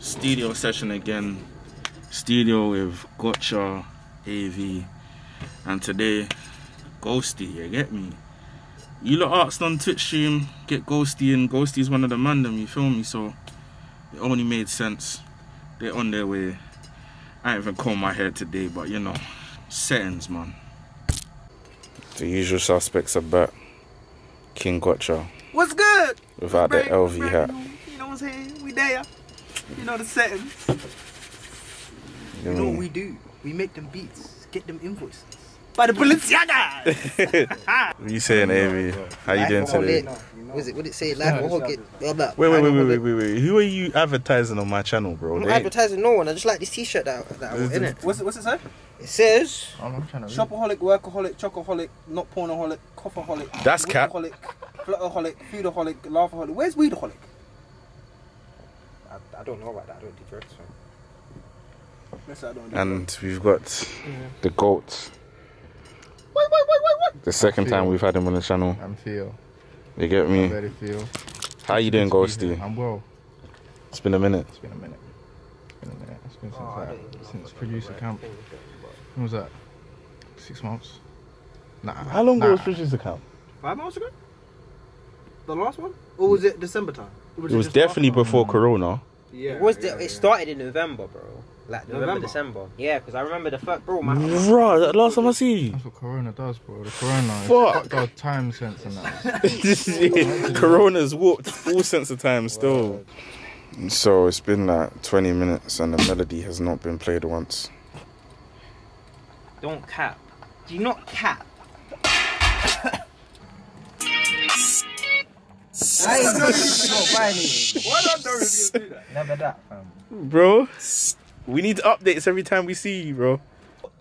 Studio session again, studio with Gotcha AV, and today Ghosty, you get me? You lot asked on Twitch stream, get Ghosty, and Ghosty's one of the man them, you feel me? So it only made sense. They're on their way. I ain't even combed my hair today, but you know, settings, man. The usual suspects are back. King Gotcha. What's good? Without the LV hat. You know what I'm saying? We there. You know the settings. You know what we do? We make them beats, get them invoices. By the Balenciaga! What you saying, Amy? How you doing today? What did it say? Life or get blah blah. Wait. Who are you advertising on my channel, bro? I'm not advertising no one. I just like this t-shirt that I was in it. What's it say? It says shopaholic, workaholic, chocoholic, not pornaholic, coffaholic, that's cat, flutterholic, foodaholic, laughaholic. Where's weedaholic? I don't know about that. I don't do drugs, man. And we've got the goat. Wait. The second time we've had him on the channel. I'm Theo. You get me? I'm very Theo. How you doing, Ghosty? I'm well. It's been a minute. It's been since producer camp. When was that? 6 months? Nah. How long ago was producer camp? 5 months ago? The last one? Or was it December time? It was definitely before Corona. Yeah. It started in November, bro. Like November, December. Yeah, because I remember the first, bro. Bro, that last time I see you. That's what Corona does, bro. The Corona. Fuck. Our time sense and that. Corona's warped all sense of time still. So it's been like 20 minutes and the melody has not been played once. Don't cap. Do you not cap? I ain't doing this. Why not do that? Never that, fam. Bro, we need updates every time we see you, bro.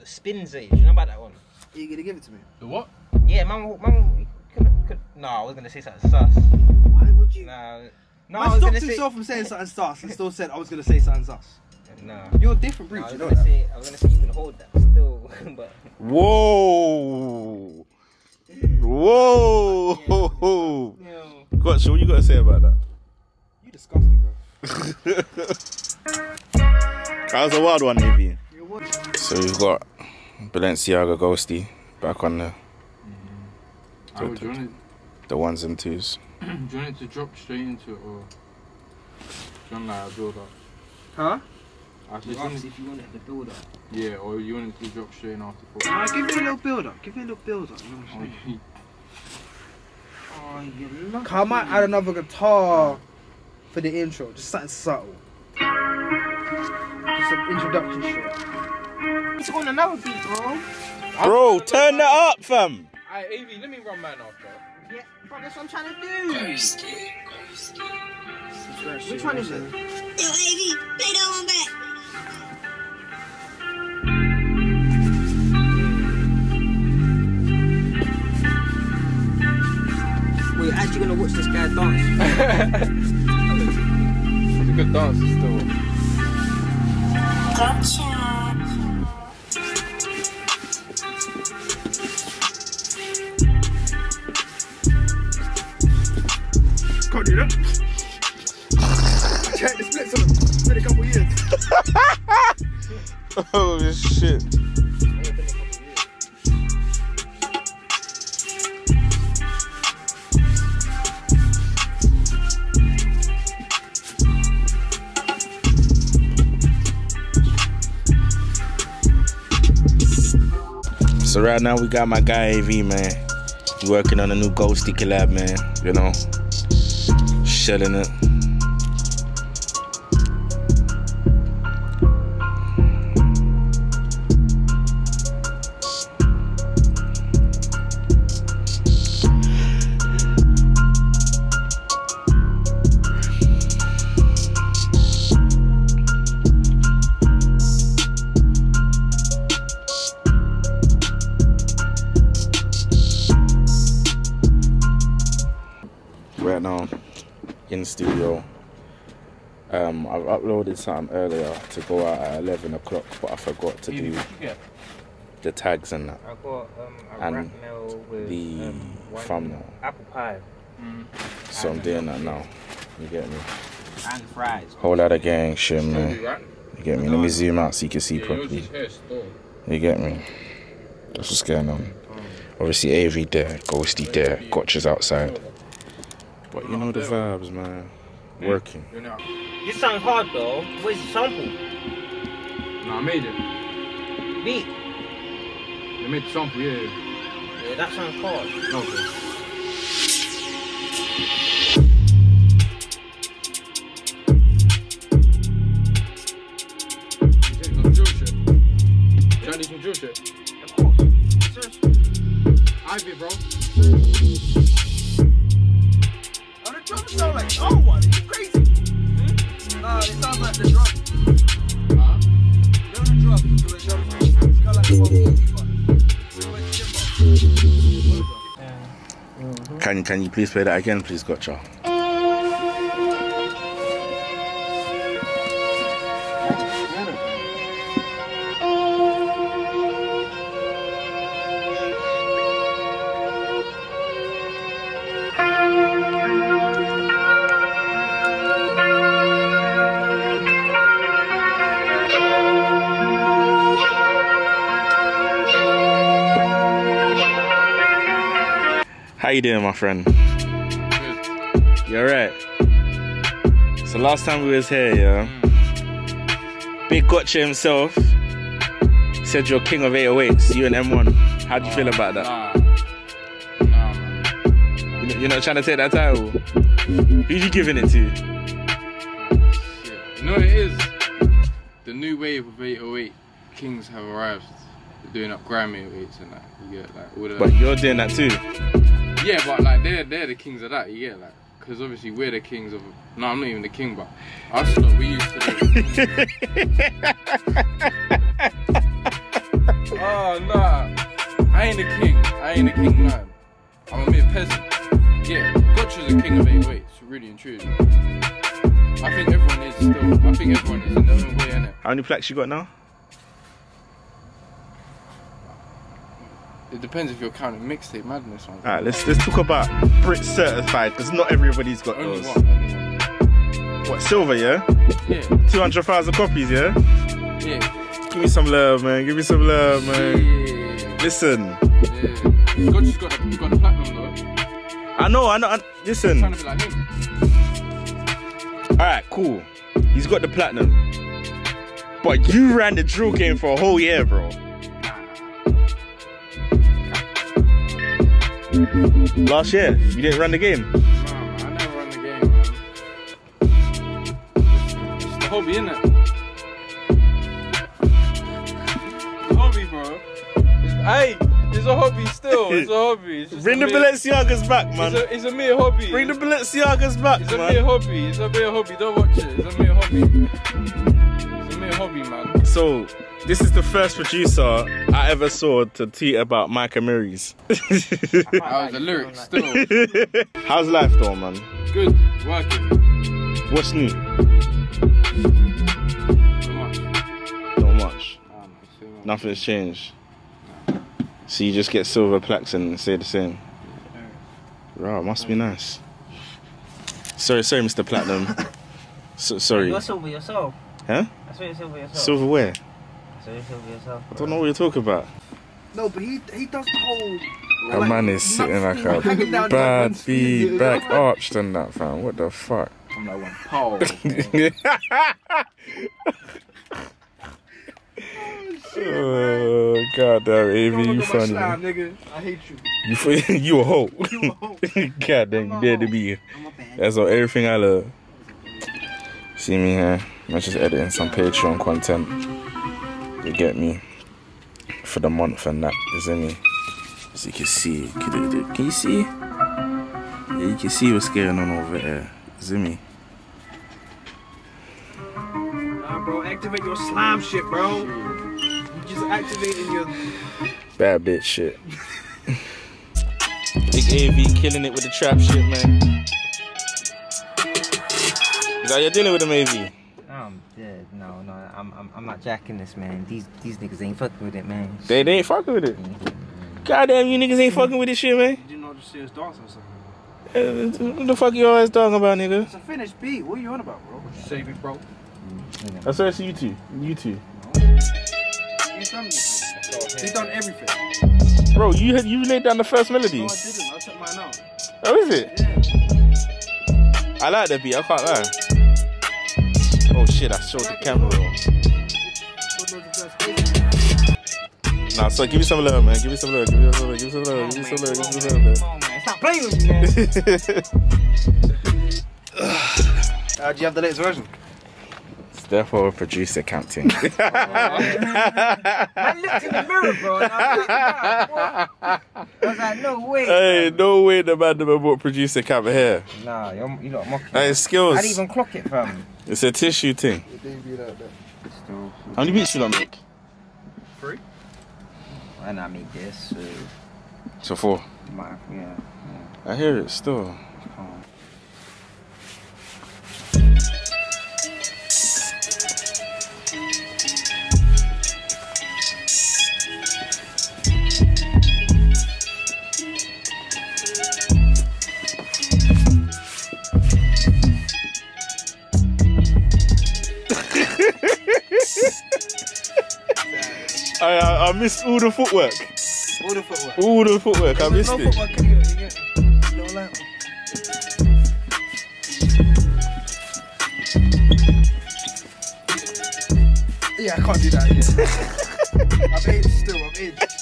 Spins age, you know about that one? Are you gonna give it to me? The what? Yeah, man. No, I was gonna say something sus. Why would you? No, I stopped himself from saying something sus and still said I was gonna say something sus. No. You're a different breed, you know that. I was gonna say you can hold that still, but. Whoa! Whoa! Ho! Yeah. Gotcha, what you gotta say about that? You disgusting, bro. That was a wild one, maybe. So we've got Balenciaga Ghosty back on the the ones and twos. Do you want it to drop straight into it, or do you want like a build up? Huh? You asked if you wanted the build up. Yeah, or you want it to drop straight in after 4 minutes. Give me a little build up. You know what I'm saying? I might add another guitar for the intro, just something subtle. Just some introduction shit. It's on another beat, bro. Bro, turn that up, fam. Alright, AV, let me run mine off, bro. Yeah, bro, that's what I'm trying to do. Ghosty. Which one is it? Yo, AV, play that one back. You're actually gonna watch this guy dance. It's a good dance, still. Gotcha. Can't do that. Check the splits on him. It's been a couple years. Oh shit. So right now we got my guy AV, man. He's working on a new Ghosty collab, man. You know, shelling it. Right now in studio, I've uploaded something earlier to go out at 11 o'clock, but I forgot to do the tags and that. I got a wrap meal with the thumbnail. Apple pie. So I'm doing that now. You get me? And fries. Whole lot of gang shit, man. You get me? Let me zoom out so you can see properly. You get me? That's what's going on. Obviously, AV there, Ghosty there, Gotcha's outside. But you know the vibes, man. Working. You sound hard, though. Where's the sample? No, I made it. Beat. You made the sample, yeah. Yeah, that sounds hard. Okay. Can you please play that again, please, Gotcha? How you doing, my friend? Good. You alright? So last time we was here, yeah? Big Gotcha himself said you're king of 808s, you and M1. How do you feel about that? Nah, man. You're not trying to take that title? Who's you giving it to? Shit. You know what it is? The new wave of 808 kings have arrived. They're doing up grime 808s and that. You get, like, all the... But you're doing that too? Yeah, but like they're the kings of that, you get like, because obviously we're the kings of. No, I'm not even the king, but us lot, we used to. Oh nah, I ain't the king, man. I'm a mere peasant. Yeah, Gotcha's the king of 808s, really and truly. I think everyone is in their own way, innit? How many plaques you got now? It depends if you're counting mixtape madness ones. Alright, let's talk about Brit certified, because not everybody's got only those. Only one. What, silver, yeah? Yeah. 200,000 copies, yeah? Yeah. Give me some love, man. Give me some love, man. Yeah. Listen. Yeah. Gotcha's got the platinum, though. I know. Listen. Trying to be like him. Alright, cool. He's got the platinum. But you ran the drill game for a whole year, bro. Last year, you didn't run the game? No, I never run the game, man. It's the hobby, innit? It's a hobby, bro. Hey, it's a hobby still. It's a hobby. It's just Bring the Balenciagas back, man. It's a mere hobby. Bring the Balenciagas back, man. It's a mere hobby. Don't watch it. It's a mere hobby. It's a mere hobby, man. So... this is the first producer I ever saw to tweet about Micah Murray's. How's the lyrics still? How's life though, man? Good, working. What's new? Not much. Nah, nothing's changed. Nah. So you just get silver plaques and say the same. Wow, must be nice. Sorry, Mr. Platinum. Sorry. You're silver yourself. Huh? That's what you're silver yourself. Silverware. Yourself, I don't know what you're talking about. No, but he does the whole... That like, man is sitting like a bad B back arched and that, fam. What the fuck? I'm like one pole. Oh, God damn, AV, you funny. Slime, nigga. I hate you. You a hoe. You a hoe. God damn, you dare to be you. That's all, everything I love. See me here. I'm just editing some Patreon content. You get me? For the month and that, is me? As you can see, can you see? Yeah, you can see what's going on over there, is me? Nah, bro, activate your slime shit, bro. You just activating your bad bitch shit. Big AV killing it with the trap shit, man. Is that you're dealing with him, AV? No, I'm not jacking this, man. These niggas ain't fucking with it, man. They ain't fucking with it. Goddamn, you niggas ain't fucking with this shit, man. You didn't know the serious dance or something. What the fuck you always talking about, nigga? It's a finished beat. What are you on about, bro? What you say, big bro? I said it's YouTube. YouTube. You done everything. Bro, you laid down the first melody. No, I didn't. I took mine out. Oh, is it? Yeah. I like that beat. I can't lie. Oh, shit. I showed the camera off. Nah, so give me some love, man. Give me some love. Give me some love. Give me some love. Give me some love. Give me some love, man. Stop playing with me, man. How'd you have the latest version? Therefore, producer counting. Oh, I looked in the mirror, bro. And I was like, no way. Hey, man. No way the man never bought producer camera here. Nah, you're not mocking. That is skills. I didn't even clock it, fam. It's a tissue thing. How many beats should I make? 3. And I make this. So 4. Yeah. I hear it still. Oh. I missed all the footwork. All the footwork. All the footwork. I missed it. Footwork, can you get a little lamp? Yeah, I can't do that. I've aged still. I've aged.